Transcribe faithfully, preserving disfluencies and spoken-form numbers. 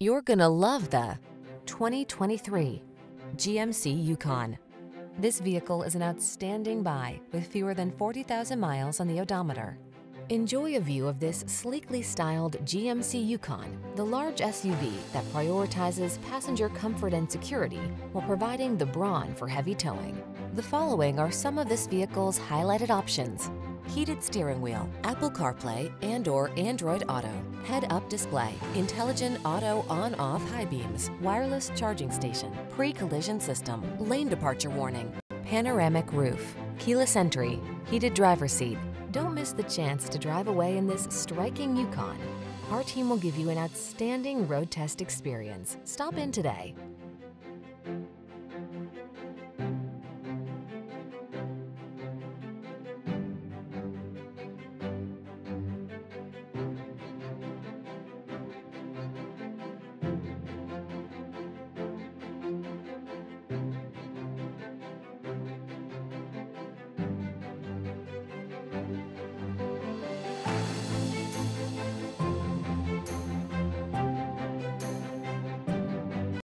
You're gonna love the twenty twenty-three G M C Yukon. This vehicle is an outstanding buy with fewer than forty thousand miles on the odometer. Enjoy a view of this sleekly styled G M C Yukon, the large S U V that prioritizes passenger comfort and security while providing the brawn for heavy towing. The following are some of this vehicle's highlighted options: heated steering wheel, Apple CarPlay and or Android Auto, head-up display, intelligent auto on-off high beams, wireless charging station, pre-collision system, lane departure warning, panoramic roof, keyless entry, heated driver's seat. Don't miss the chance to drive away in this striking Yukon. Our team will give you an outstanding road test experience. Stop in today.